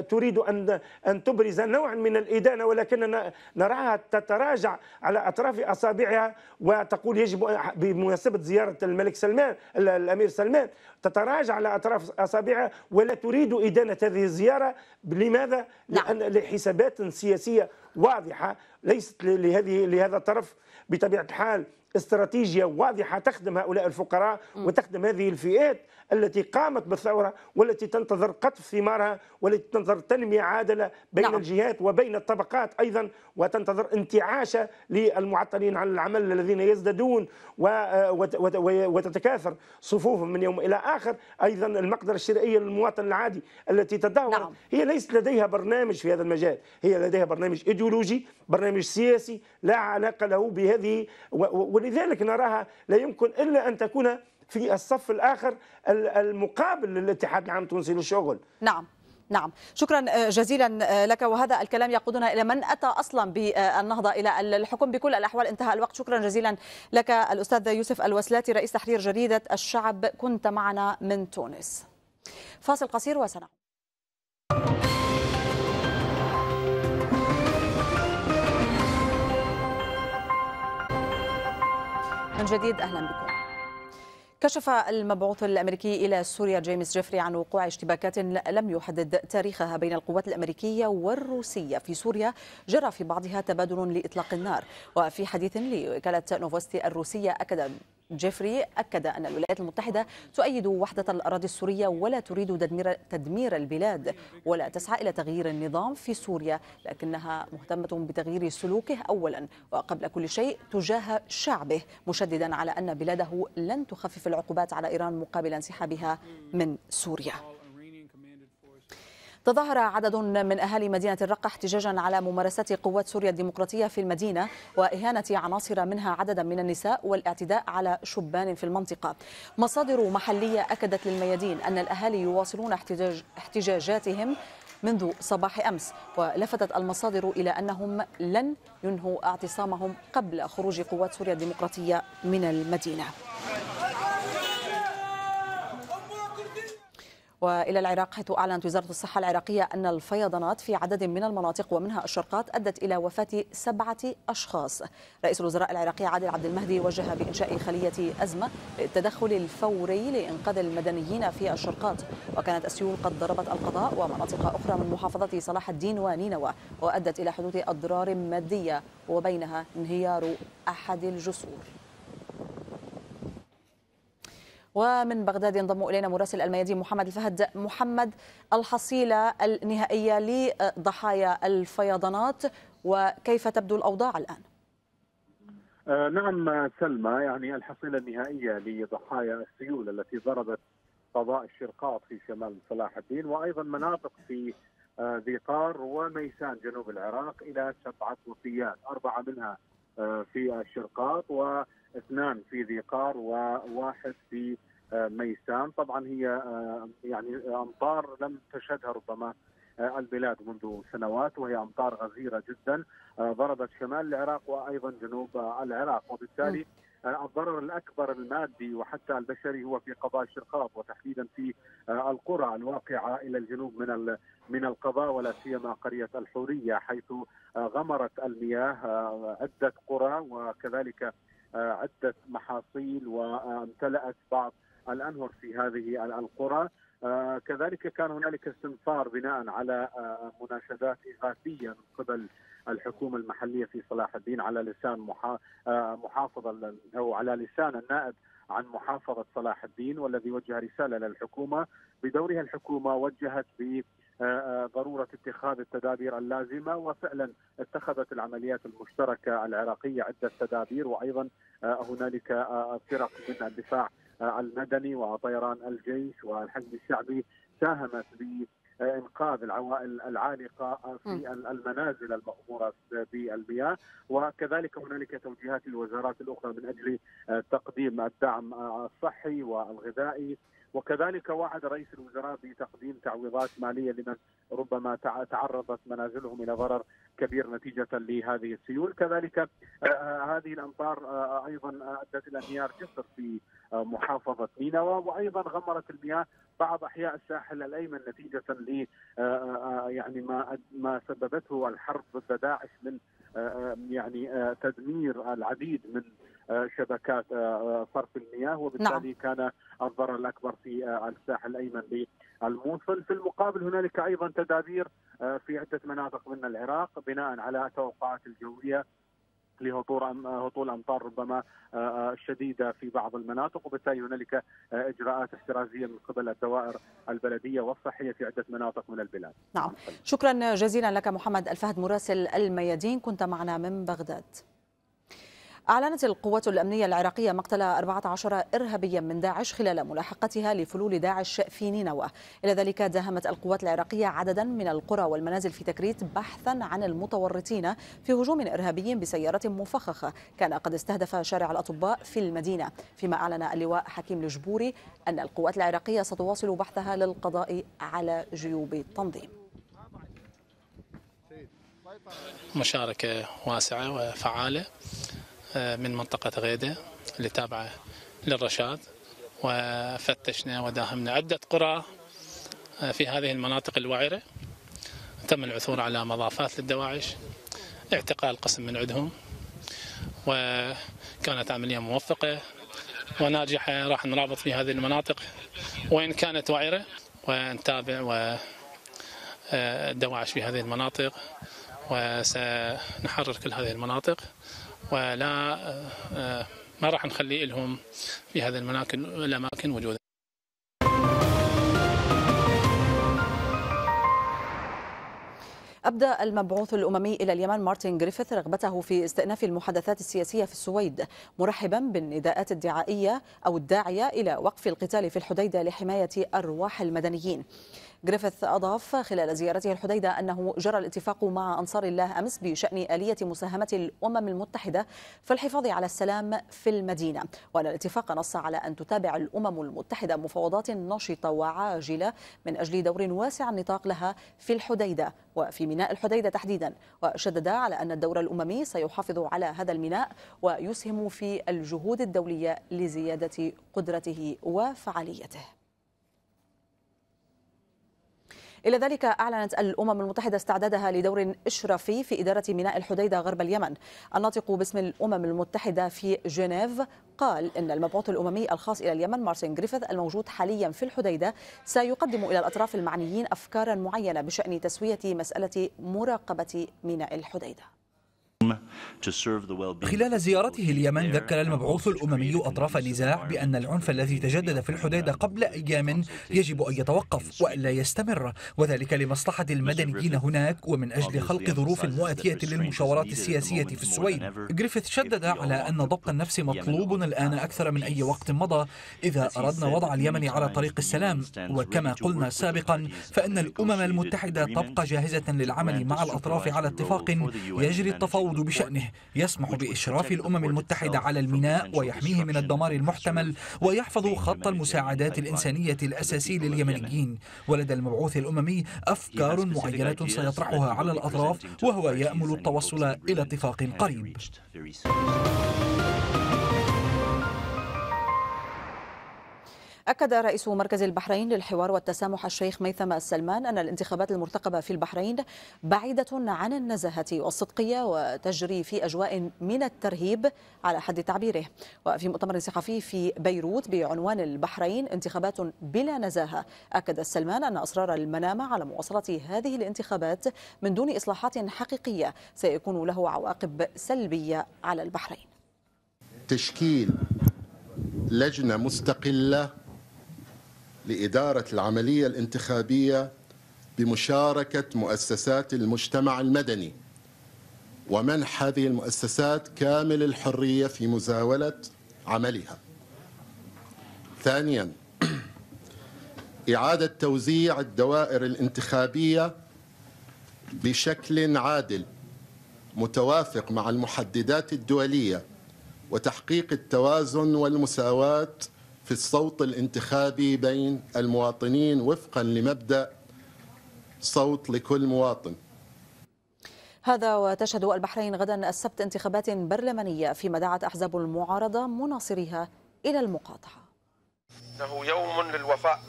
تريد أن تبرز نوعا من الإدانة، ولكننا نراها تتراجع على أطراف أصابعها وتقول يجب، بمناسبة زيارة الملك سلمان الأمير سلمان، تتراجع على أطراف أصابعها ولا تريد إدانة هذه الزيارة. لماذا؟ لأن لحسابات سياسية واضحة ليست لهذا الطرف، بطبيعة الحال استراتيجية واضحة تخدم هؤلاء الفقراء وتخدم هذه الفئات التي قامت بالثورة والتي تنتظر قطف ثمارها، والتي تنتظر تنمية عادلة بين الجهات وبين الطبقات أيضا، وتنتظر انتعاش للمعطلين عن العمل الذين يزدادون وتتكاثر صفوفهم من يوم إلى آخر. أيضا المقدرة الشرائية للمواطن العادي التي تدهورت. هي ليس لديها برنامج في هذا المجال، هي لديها برنامج إيديولوجي، برنامج سياسي لا علاقة له بهذه، ولذلك نراها لا يمكن إلا أن تكون في الصف الآخر المقابل للاتحاد العام التونسي للشغل. نعم، شكرا جزيلا لك. وهذا الكلام يقودنا إلى من أتى أصلا بالنهضة إلى الحكم. بكل الأحوال انتهى الوقت. شكرا جزيلا لك الأستاذ يوسف الوسلاتي، رئيس تحرير جريدة الشعب، كنت معنا من تونس. فاصل قصير وسنعود. من جديد أهلا بكم. كشف المبعوث الأمريكي إلى سوريا جيمس جيفري عن وقوع اشتباكات لم يحدد تاريخها بين القوات الأمريكية والروسية في سوريا، جرى في بعضها تبادل لإطلاق النار. وفي حديث لوكالة نوفوستي الروسية أكد جيفري أكد أن الولايات المتحدة تؤيد وحدة الأراضي السورية ولا تريد تدمير البلاد ولا تسعى إلى تغيير النظام في سوريا، لكنها مهتمة بتغيير سلوكه أولا وقبل كل شيء تجاه شعبه، مشددا على أن بلاده لن تخفف العقوبات على إيران مقابل انسحابها من سوريا. تظاهر عدد من أهالي مدينة الرقة احتجاجا على ممارسات قوات سوريا الديمقراطية في المدينة وإهانة عناصر منها عددا من النساء والاعتداء على شبان في المنطقة. مصادر محلية أكدت للميادين أن الأهالي يواصلون احتجاجاتهم منذ صباح أمس، ولفتت المصادر إلى أنهم لن ينهوا اعتصامهم قبل خروج قوات سوريا الديمقراطية من المدينة. وإلى العراق، حيث أعلنت وزارة الصحة العراقية أن الفيضانات في عدد من المناطق ومنها الشرقات أدت إلى وفاة 7 أشخاص. رئيس الوزراء العراقي عادل عبد المهدي وجه بإنشاء خلية أزمة للتدخل الفوري لإنقاذ المدنيين في الشرقات، وكانت السيول قد ضربت القضاء ومناطق أخرى من محافظة صلاح الدين ونينوى وأدت إلى حدوث أضرار مادية وبينها انهيار أحد الجسور. ومن بغداد ينضم إلينا مراسل الميادين محمد الفهد. محمد، الحصيلة النهائية لضحايا الفيضانات وكيف تبدو الأوضاع الآن؟ نعم سلمى، يعني الحصيلة النهائية لضحايا السيول التي ضربت قضاء الشرقاط في شمال صلاح الدين وأيضا مناطق في ذي طار وميسان جنوب العراق إلى 7 وفيات، 4 منها في الشرقاط و2 في ذي قار و1 في ميسان. طبعا هي يعني أمطار لم تشهدها ربما البلاد منذ سنوات، وهي أمطار غزيرة جدا ضربت شمال العراق وأيضا جنوب العراق، وبالتالي الضرر الأكبر المادي وحتى البشري هو في قضاء الشرقاط وتحديدا في القرى الواقعة إلى الجنوب من القضاء، ولا سيما قرية الحورية حيث غمرت المياه عدة قرى وكذلك عدة محاصيل وامتلأت بعض الأنهر في هذه القرى. كذلك كان هنالك استنفار بناء على مناشدات إغاثية من قبل الحكومة المحلية في صلاح الدين على لسان محافظة أو على لسان النائب عن محافظة صلاح الدين، والذي وجه رسالة للحكومة. بدورها الحكومة وجهت ضرورة اتخاذ التدابير اللازمة، وفعلا اتخذت العمليات المشتركة العراقية عدة تدابير، وأيضا هنالك فرق من الدفاع المدني وطيران الجيش والحشد الشعبي ساهمت بإنقاذ العوائل العالقة في المنازل المغمورة بالمياه، وكذلك هنالك توجيهات للوزارات الأخرى من أجل تقديم الدعم الصحي والغذائي، وكذلك وعد رئيس الوزراء بتقديم تعويضات مالية لمن ربما تعرضت منازلهم إلى ضرر كبير نتيجة لهذه السيول. كذلك هذه الأمطار أيضا أدت إلى انهيار جسر في محافظة نينوى، وأيضا غمرت المياه بعض أحياء الساحل الأيمن نتيجة ل يعني ما سببته الحرب ضد داعش من يعني تدمير العديد من شبكات صرف المياه، وبالتالي كان الضرر الأكبر في الساحل الأيمن للموصل. في المقابل هنالك أيضا تدابير في عدة مناطق من العراق بناء على توقعات الجوية لهطول أمطار ربما شديدة في بعض المناطق، وبالتالي هنالك إجراءات احترازية من قبل الدوائر البلدية والصحية في عدة مناطق من البلاد. نعم، شكرا جزيلا لك محمد الفهد مراسل الميادين، كنت معنا من بغداد. أعلنت القوات الأمنية العراقية مقتل 14 إرهابيا من داعش خلال ملاحقتها لفلول داعش في نينوى. إلى ذلك داهمت القوات العراقية عددا من القرى والمنازل في تكريت بحثا عن المتورطين في هجوم إرهابي بسيارة مفخخة كان قد استهدف شارع الأطباء في المدينة، فيما أعلن اللواء حكيم الجبوري أن القوات العراقية ستواصل بحثها للقضاء على جيوب التنظيم. مشاركة واسعة وفعالة من منطقة غيدة اللي تابعة للرشاد، وفتشنا وداهمنا عدة قرى في هذه المناطق الوعرة، تم العثور على مضافات للدواعش، اعتقال قسم من عندهم، وكانت عملية موفقة وناجحة. راح نرابط في هذه المناطق وإن كانت وعرة ونتابع الدواعش في هذه المناطق، وسنحرر كل هذه المناطق ولا ما راح نخلي لهم في هذه الأماكن وجودا. أبدى المبعوث الأممي إلى اليمن مارتن جريفيث رغبته في استئناف المحادثات السياسية في السويد، مرحبا بالنداءات الدعائية أو الداعية إلى وقف القتال في الحديدة لحماية أرواح المدنيين. جريفيث أضاف خلال زيارته الحديدة أنه جرى الاتفاق مع أنصار الله أمس بشأن آلية مساهمة الأمم المتحدة في الحفاظ على السلام في المدينة، وأن الاتفاق نص على أن تتابع الأمم المتحدة مفاوضات نشطة وعاجلة من أجل دور واسع النطاق لها في الحديدة وفي ميناء الحديدة تحديدا، وشدد على أن الدور الأممي سيحافظ على هذا الميناء ويسهم في الجهود الدولية لزيادة قدرته وفعاليته. إلى ذلك أعلنت الأمم المتحدة استعدادها لدور إشرافي في إدارة ميناء الحديدة غرب اليمن. الناطق باسم الأمم المتحدة في جنيف قال إن المبعوث الأممي الخاص إلى اليمن مارتن جريفيث الموجود حاليا في الحديدة سيقدم إلى الأطراف المعنيين أفكارا معينة بشأن تسوية مسألة مراقبة ميناء الحديدة. خلال زيارته اليمن ذكر المبعوث الأممي أطراف النزاع بأن العنف الذي تجدد في الحديدة قبل أيام يجب أن يتوقف وألا يستمر، وذلك لمصلحة المدنيين هناك ومن أجل خلق ظروف مواتية للمشاورات السياسية في السويد. جريفيث شدد على أن ضبط النفس مطلوب الآن أكثر من أي وقت مضى إذا أردنا وضع اليمن على طريق السلام، وكما قلنا سابقا فإن الأمم المتحدة تبقى جاهزة للعمل مع الأطراف على اتفاق يجري التفاوض بشأنه يسمح بإشراف الأمم المتحدة على الميناء ويحميه من الدمار المحتمل ويحفظ خط المساعدات الإنسانية الأساسي لليمنيين. ولدى المبعوث الأممي أفكار معينة سيطرحها على الأطراف وهو يأمل التوصل إلى اتفاق قريب. أكد رئيس مركز البحرين للحوار والتسامح الشيخ ميثم السلمان أن الانتخابات المرتقبة في البحرين بعيدة عن النزاهة والصدقية وتجري في أجواء من الترهيب على حد تعبيره. وفي مؤتمر صحفي في بيروت بعنوان البحرين انتخابات بلا نزاهة، أكد السلمان أن أصرار المنامة على مواصلة هذه الانتخابات من دون إصلاحات حقيقية سيكون له عواقب سلبية على البحرين. تشكيل لجنة مستقلة لإدارة العملية الانتخابية بمشاركة مؤسسات المجتمع المدني ومنح هذه المؤسسات كامل الحرية في مزاولة عملها. ثانيا، إعادة توزيع الدوائر الانتخابية بشكل عادل متوافق مع المحددات الدولية وتحقيق التوازن والمساواة في الصوت الانتخابي بين المواطنين وفقا لمبدأ صوت لكل مواطن. هذا وتشهد البحرين غدا السبت انتخابات برلمانية فيما دعت أحزاب المعارضة مناصريها إلى المقاطعة. إنه يوم للوفاء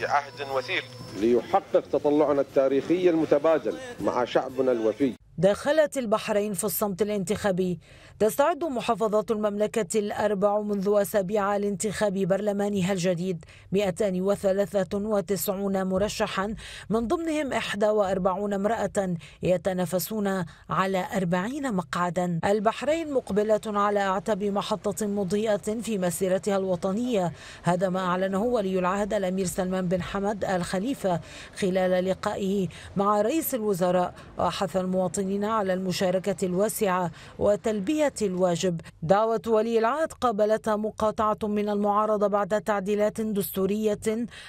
بعهد وثيق ليحقق تطلعنا التاريخي المتبادل مع شعبنا الوفي. دخلت البحرين في الصمت الانتخابي. تستعد محافظات المملكة الأربع منذ أسابيع لانتخاب برلمانها الجديد 293 مرشحا، من ضمنهم 41 امرأة يتنافسون على 40 مقعدا. البحرين مقبلة على أعتب محطة مضيئة في مسيرتها الوطنية، هذا ما أعلنه ولي العهد الأمير سلمان بن حمد آل خليفة خلال لقائه مع رئيس الوزراء، وحث المواطنين على المشاركة الواسعة وتلبية الواجب. دعوة ولي العهد قابلتها مقاطعة من المعارضة بعد تعديلات دستورية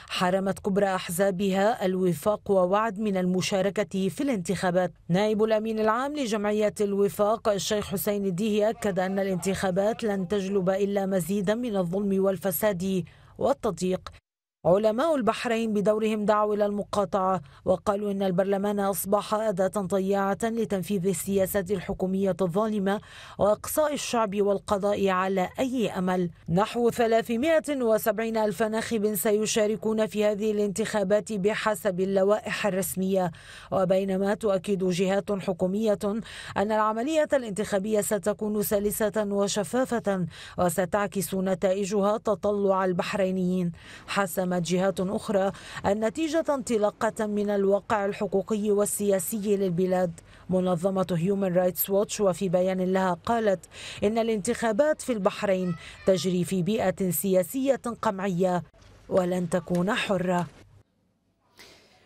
حرمت كبرى أحزابها الوفاق ووعد من المشاركة في الانتخابات. نائب الأمين العام لجمعية الوفاق الشيخ حسين الديهي أكد أن الانتخابات لن تجلب إلا مزيدا من الظلم والفساد والتضييق. علماء البحرين بدورهم دعوا إلى المقاطعة وقالوا إن البرلمان أصبح أداة ضياعة لتنفيذ السياسات الحكومية الظالمة وإقصاء الشعب والقضاء على أي أمل. نحو 370 ألف ناخب سيشاركون في هذه الانتخابات بحسب اللوائح الرسمية، وبينما تؤكد جهات حكومية أن العملية الانتخابية ستكون سلسة وشفافة وستعكس نتائجها تطلع البحرينيين. حسم جهات أخرى النتيجة انطلاقا من الواقع الحقوقي والسياسي للبلاد، منظمة هيومن رايتس ووتش وفي بيان لها قالت إن الانتخابات في البحرين تجري في بيئة سياسية قمعية ولن تكون حرة.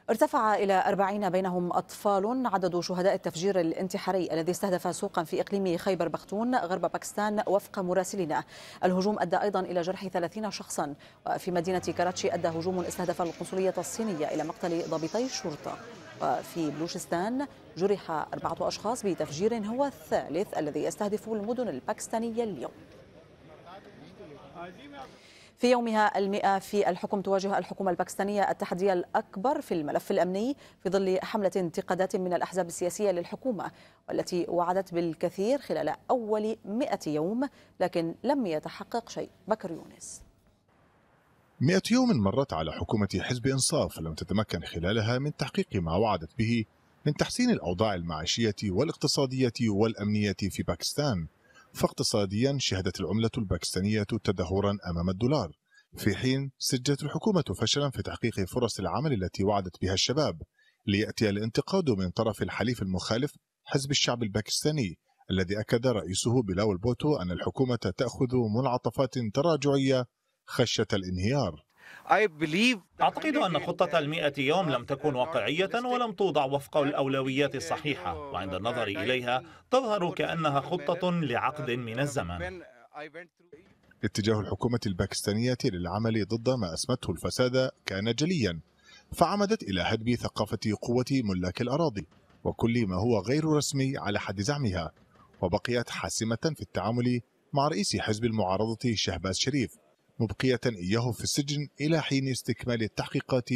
ارتفع إلى 40 بينهم أطفال عدد شهداء التفجير الانتحاري الذي استهدف سوقا في إقليم خيبر بختون غرب باكستان وفق مراسلنا. الهجوم أدى أيضا إلى جرح 30 شخصا. وفي مدينة كراتشي أدى هجوم استهدف القنصلية الصينية إلى مقتل ضابطي الشرطة. وفي بلوشستان جرح 4 أشخاص بتفجير هو الثالث الذي يستهدف المدن الباكستانية اليوم. في يومها 100 في الحكم تواجه الحكومة الباكستانية التحدي الأكبر في الملف الأمني في ظل حملة انتقادات من الأحزاب السياسية للحكومة والتي وعدت بالكثير خلال أول 100 يوم لكن لم يتحقق شيء. بكر يونس. 100 يوم مرت على حكومة حزب إنصاف لم تتمكن خلالها من تحقيق ما وعدت به من تحسين الأوضاع المعيشية والاقتصادية والأمنية في باكستان. فاقتصاديا شهدت العملة الباكستانية تدهورا أمام الدولار، في حين سجلت الحكومة فشلا في تحقيق فرص العمل التي وعدت بها الشباب، ليأتي الانتقاد من طرف الحليف المخالف حزب الشعب الباكستاني الذي أكد رئيسه بلاول بوتو أن الحكومة تأخذ منعطفات تراجعية خشية الانهيار. أعتقد أن خطة 100 يوم لم تكن واقعية ولم توضع وفق الأولويات الصحيحة، وعند النظر إليها تظهر كأنها خطة لعقد من الزمن. اتجاه الحكومة الباكستانية للعمل ضد ما أسمته الفساد كان جليا، فعمدت إلى هدم ثقافة قوة ملاك الأراضي وكل ما هو غير رسمي على حد زعمها، وبقيت حاسمة في التعامل مع رئيس حزب المعارضة شهباز شريف، مبقية إياه في السجن إلى حين استكمال التحقيقات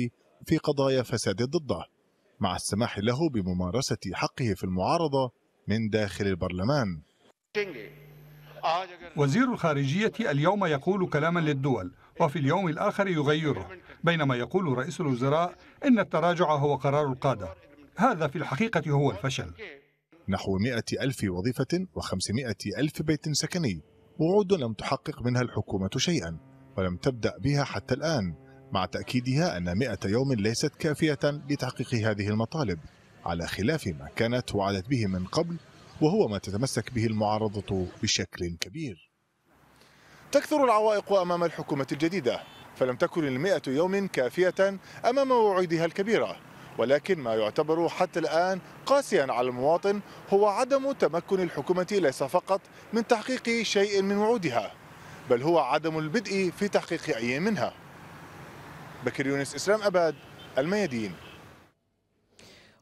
في قضايا فساد ضده، مع السماح له بممارسة حقه في المعارضة من داخل البرلمان. وزير الخارجية اليوم يقول كلاما للدول وفي اليوم الآخر يغيره، بينما يقول رئيس الوزراء إن التراجع هو قرار القادة. هذا في الحقيقة هو الفشل. نحو 100,000 وظيفة و500,000 بيت سكني، وعود لم تحقق منها الحكومة شيئا ولم تبدأ بها حتى الآن، مع تأكيدها أن 100 يوم ليست كافية لتحقيق هذه المطالب على خلاف ما كانت وعدت به من قبل، وهو ما تتمسك به المعارضة بشكل كبير. تكثر العوائق أمام الحكومة الجديدة، فلم تكن 100 يوم كافية أمام وعودها الكبيرة، ولكن ما يعتبر حتى الآن قاسيا على المواطن هو عدم تمكن الحكومة ليس فقط من تحقيق شيء من وعودها، بل هو عدم البدء في تحقيق أي منها. بكر يونس، إسلام أباد، الميادين.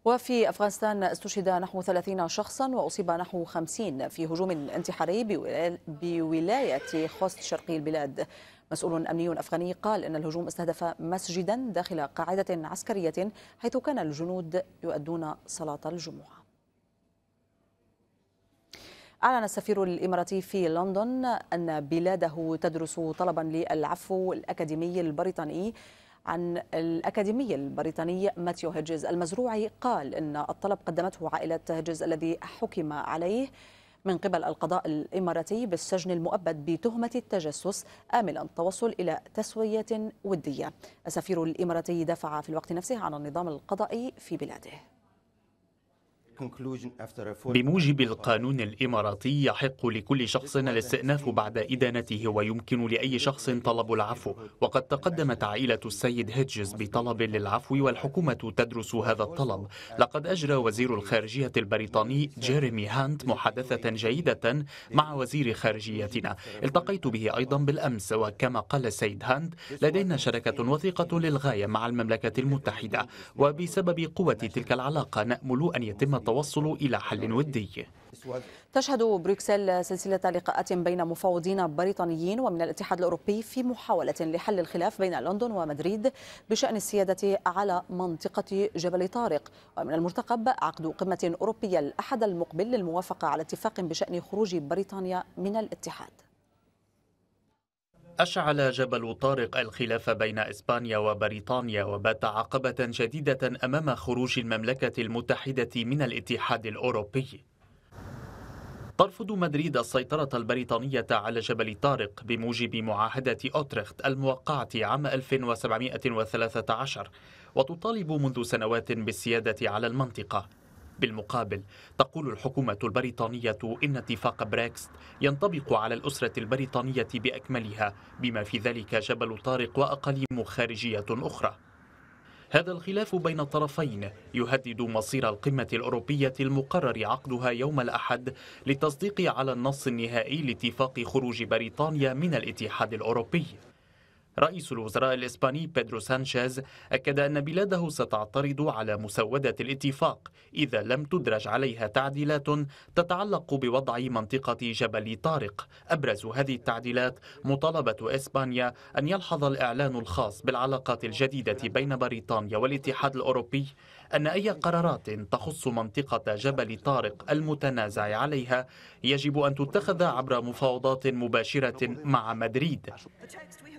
وفي أفغانستان استشهد نحو 30 شخصا وأصيب نحو 50 في هجوم انتحاري بولاية خوست شرقي البلاد. مسؤول أمني أفغاني قال إن الهجوم استهدف مسجدا داخل قاعدة عسكرية حيث كان الجنود يؤدون صلاة الجمعة. أعلن السفير الإماراتي في لندن أن بلاده تدرس طلبا للعفو الأكاديمي البريطاني ماثيو هيدجز المزروعي. قال إن الطلب قدمته عائلة هيدجز الذي حكم عليه من قبل القضاء الإماراتي بالسجن المؤبد بتهمة التجسس، آملا التوصل إلى تسوية ودية. السفير الإماراتي دافع في الوقت نفسه عن النظام القضائي في بلاده. بموجب القانون الإماراتي يحق لكل شخص الاستئناف بعد إدانته، ويمكن لأي شخص طلب العفو، وقد تقدمت عائلة السيد هيدجز بطلب للعفو والحكومة تدرس هذا الطلب. لقد أجرى وزير الخارجية البريطاني جيريمي هانت محادثة جيدة مع وزير خارجيتنا، التقيت به أيضا بالأمس، وكما قال السيد هانت لدينا شراكة وثيقة للغاية مع المملكة المتحدة، وبسبب قوة تلك العلاقة نأمل أن يتم التوصل إلى حل ودي. تشهد بروكسل سلسلة لقاءات بين مفاوضين بريطانيين ومن الاتحاد الأوروبي في محاولة لحل الخلاف بين لندن ومدريد بشأن السيادة على منطقة جبل طارق. ومن المرتقب عقد قمة أوروبية الأحد المقبل للموافقة على اتفاق بشأن خروج بريطانيا من الاتحاد. أشعل جبل طارق الخلاف بين إسبانيا وبريطانيا، وبات عقبة جديدة أمام خروج المملكة المتحدة من الاتحاد الأوروبي. ترفض مدريد السيطرة البريطانية على جبل طارق بموجب معاهدة أوترخت الموقعة عام 1713، وتطالب منذ سنوات بالسيادة على المنطقة. بالمقابل تقول الحكومة البريطانية إن اتفاق بريكست ينطبق على الأسرة البريطانية بأكملها، بما في ذلك جبل طارق وأقاليم خارجية أخرى. هذا الخلاف بين الطرفين يهدد مصير القمة الأوروبية المقرر عقدها يوم الأحد للتصديق على النص النهائي لاتفاق خروج بريطانيا من الاتحاد الأوروبي. رئيس الوزراء الإسباني بيدرو سانشيز أكد أن بلاده ستعترض على مسودة الاتفاق إذا لم تدرج عليها تعديلات تتعلق بوضع منطقة جبل طارق. أبرز هذه التعديلات مطالبة إسبانيا أن يلحظ الإعلان الخاص بالعلاقات الجديدة بين بريطانيا والاتحاد الأوروبي أن أي قرارات تخص منطقة جبل طارق المتنازع عليها يجب أن تتخذ عبر مفاوضات مباشرة مع مدريد.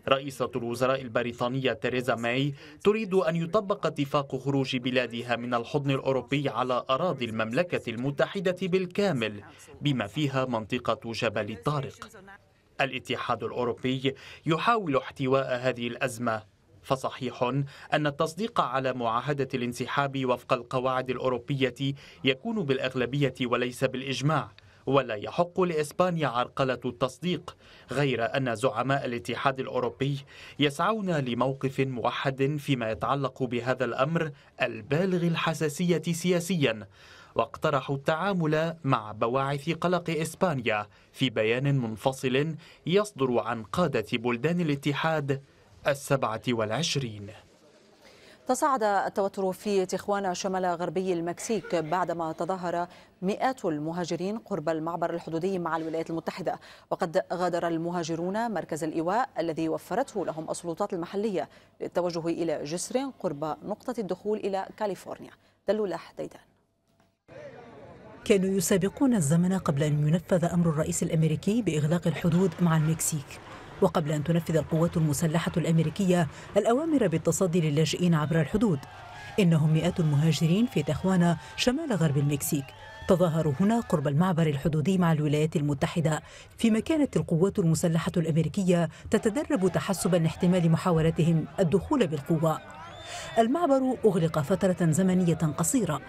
رئيسة الوزراء البريطانية تيريزا ماي تريد أن يطبق اتفاق خروج بلادها من الحضن الأوروبي على أراضي المملكة المتحدة بالكامل، بما فيها منطقة جبل طارق. الاتحاد الأوروبي يحاول احتواء هذه الأزمة، فصحيح أن التصديق على معاهدة الانسحاب وفق القواعد الأوروبية يكون بالأغلبية وليس بالإجماع، ولا يحق لإسبانيا عرقلة التصديق، غير أن زعماء الاتحاد الأوروبي يسعون لموقف موحد فيما يتعلق بهذا الأمر البالغ الحساسية سياسيا، واقترحوا التعامل مع بواعث قلق إسبانيا في بيان منفصل يصدر عن قادة بلدان الاتحاد 27. تصاعد التوتر في تخوانا شمال غربي المكسيك بعدما تظاهر مئات المهاجرين قرب المعبر الحدودي مع الولايات المتحدة، وقد غادر المهاجرون مركز الإيواء الذي وفرته لهم السلطات المحلية للتوجه إلى جسر قرب نقطة الدخول إلى كاليفورنيا. دلولاح ديدان. كانوا يسابقون الزمن قبل أن ينفذ أمر الرئيس الأمريكي بإغلاق الحدود مع المكسيك، وقبل أن تنفذ القوات المسلحة الأمريكية الأوامر بالتصدي للاجئين عبر الحدود. إنهم مئات المهاجرين في تخوانا شمال غرب المكسيك تظاهروا هنا قرب المعبر الحدودي مع الولايات المتحدة، فيما كانت القوات المسلحة الأمريكية تتدرب تحسباً لاحتمال محاولتهم الدخول بالقوة. المعبر أغلق فترة زمنية قصيرة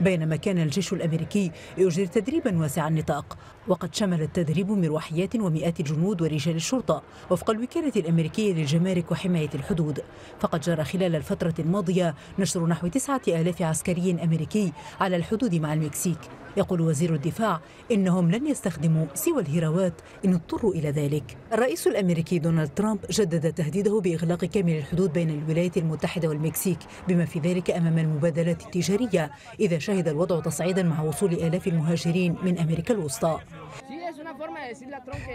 بينما كان الجيش الأمريكي يجري تدريبا واسع النطاق، وقد شمل التدريب مروحيات ومئات الجنود ورجال الشرطة وفق الوكالة الأمريكية للجمارك وحماية الحدود. فقد جرى خلال الفترة الماضية نشر نحو 9000 عسكري أمريكي على الحدود مع المكسيك. يقول وزير الدفاع إنهم لن يستخدموا سوى الهراوات إن اضطروا إلى ذلك. الرئيس الأمريكي دونالد ترامب جدد تهديده بإغلاق كامل الحدود بين الولايات المتحدة والمكسيك، بما في ذلك أمام المبادلات التجارية، إذا شهد الوضع تصعيدا مع وصول آلاف المهاجرين من أمريكا الوسطى.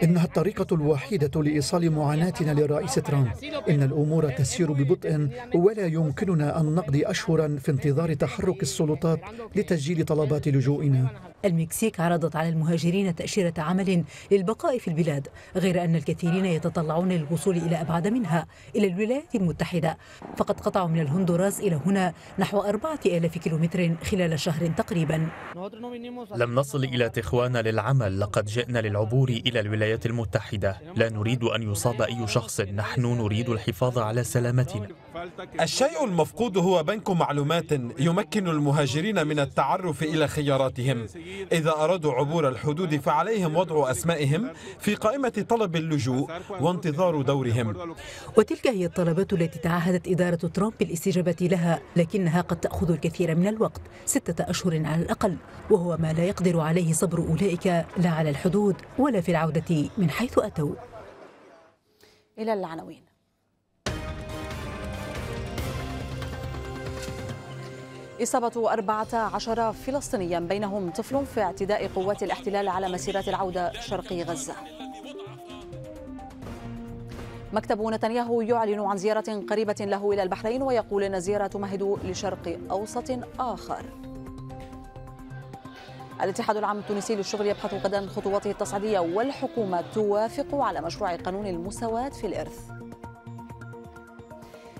إنها الطريقة الوحيدة لإيصال معاناتنا للرئيس ترامب. إن الأمور تسير ببطء ولا يمكننا أن نقضي أشهرا في انتظار تحرك السلطات لتسجيل طلبات لجوئنا. المكسيك عرضت على المهاجرين تأشيرة عمل للبقاء في البلاد، غير أن الكثيرين يتطلعون للوصول إلى أبعد منها إلى الولايات المتحدة. فقد قطعوا من الهندوراس إلى هنا نحو 4000 كيلومتر خلال شهر تقريبا. لم نصل إلى تخوانا للعمل، لقد جئنا للعبور إلى الولايات المتحدة. لا نريد أن يصاب أي شخص، نحن نريد الحفاظ على سلامتنا. الشيء المفقود هو بنك معلومات يمكن المهاجرين من التعرف إلى خياراتهم. إذا أرادوا عبور الحدود فعليهم وضع أسمائهم في قائمة طلب اللجوء وانتظار دورهم. وتلك هي الطلبات التي تعهدت إدارة ترامب بالاستجابة لها، لكنها قد تأخذ الكثير من الوقت، 6 أشهر على الأقل، وهو ما لا يقدر عليه صبر أولئك، لا على الحدود ولا في العودة من حيث أتوا. إلى العناوين. إصابة 14 فلسطينيا بينهم طفل في اعتداء قوات الاحتلال على مسيرات العودة شرقي غزة. مكتب نتنياهو يعلن عن زيارة قريبة له إلى البحرين ويقول أن الزيارة تمهد لشرق أوسط آخر. الاتحاد العام التونسي للشغل يبحث غدا خطواته التصعيدية والحكومة توافق على مشروع قانون المساواة في الإرث.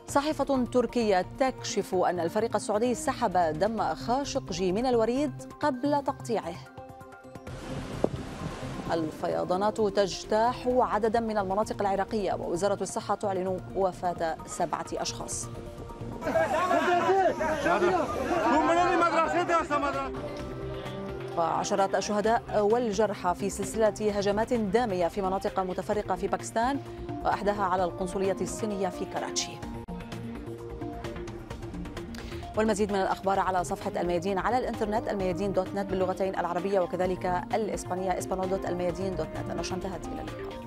صحيفة تركية تكشف أن الفريق السعودي سحب دم خاشقجي من الوريد قبل تقطيعه. الفيضانات تجتاح عددا من المناطق العراقية ووزارة الصحة تعلن وفاة 7 أشخاص. وعشرات الشهداء والجرحى في سلسلة هجمات دامية في مناطق متفرقة في باكستان وأحدها على القنصلية الصينية في كراتشي. والمزيد من الأخبار على صفحة الميادين على الإنترنت الميادين.net باللغتين العربية وكذلك الإسبانية اسبانول.الميادين.net. النشرة انتهت إلى اللقاء.